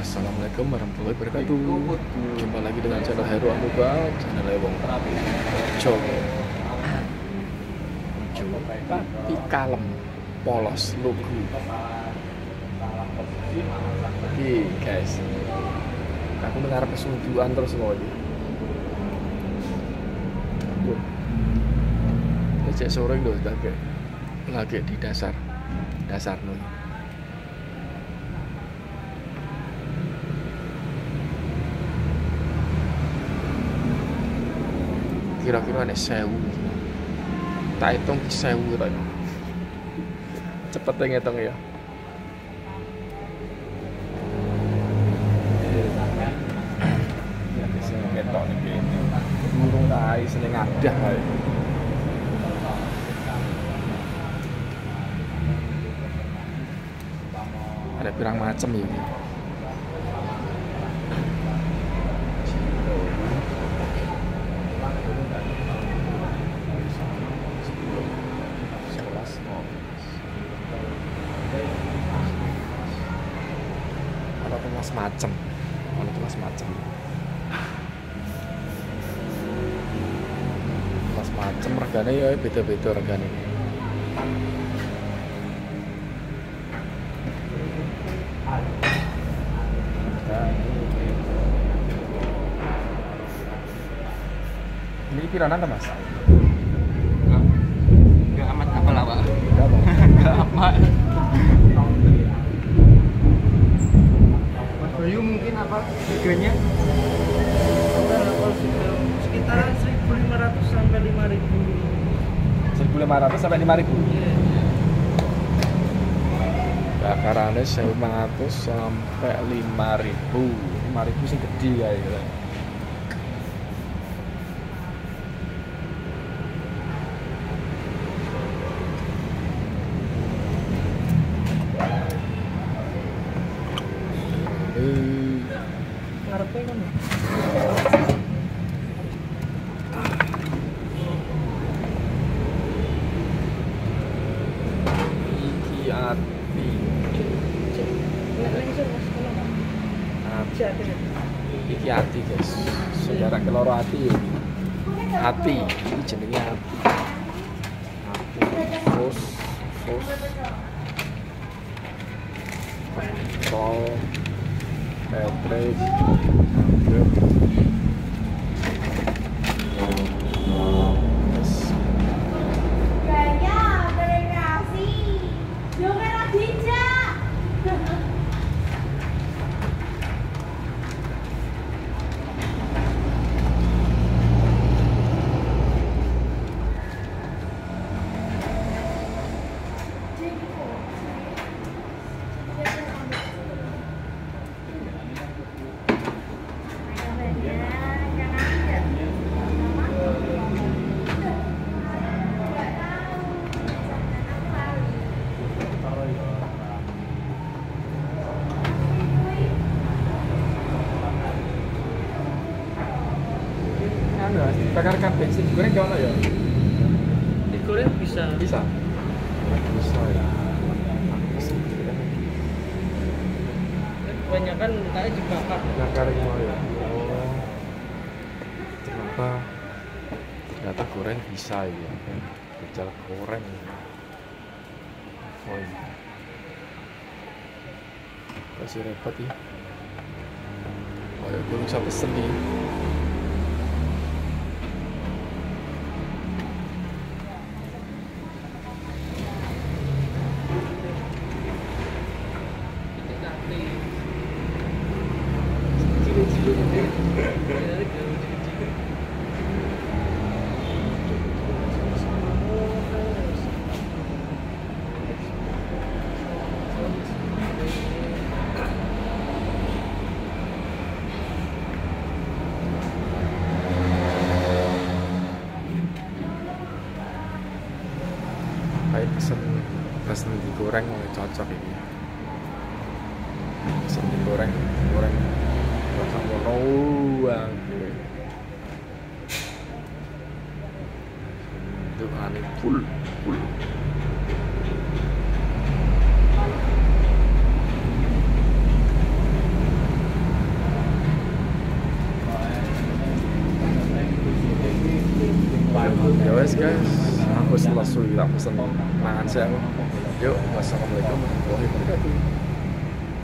Assalamualaikum warahmatullahi wabarakatuh. Jumpa lagi dengan channel Heru Amuba, channel Lewong Papi tapi kalem, polos, lugu. Oke guys, aku mengarap kesuduan terus semuanya. Cek sore itu lagi di dasar nun. Kira-kira ada 1000. Tak hitung 1000 tak. Cepet ngitung ya. Ya wis ketok iki. Murung tae seneng adah ae. Ada pirang macam ya. Macam regane ya beda-beda regane. Ini piranan ta, Mas? Enggak amat apa lah, Pak. Enggak amat. Bayu mungkin apa harganya? Sekitaran 1.500 sampai 5.000. 1.500 sampai 5.000. Bakarane 1.500 sampai 5.000. 5.000 sing gede ya. Ngarepe kan. Iki ati guys, sejarah keloro ati, ini jenenge ati, fos, kol, petrek, bakar bensin digoreng gimana ya? Digoreng bisa? Bisa ya. Kebanyakan mintanya dibakar. Bakar gimana ya? Kenapa? Ternyata goreng bisa ya. Becal goreng. Oh iya. Kasih repot ya. Oh ya, gue bisa pesen nih. Pesen digoreng cocok ini. Pesen digoreng. Cocok banget. Itu aneh full. Ya wes guys, aku setelah sulit aku seneng mangan sih aku. Yuk, wassalamualaikum warahmatullahi wabarakatuh.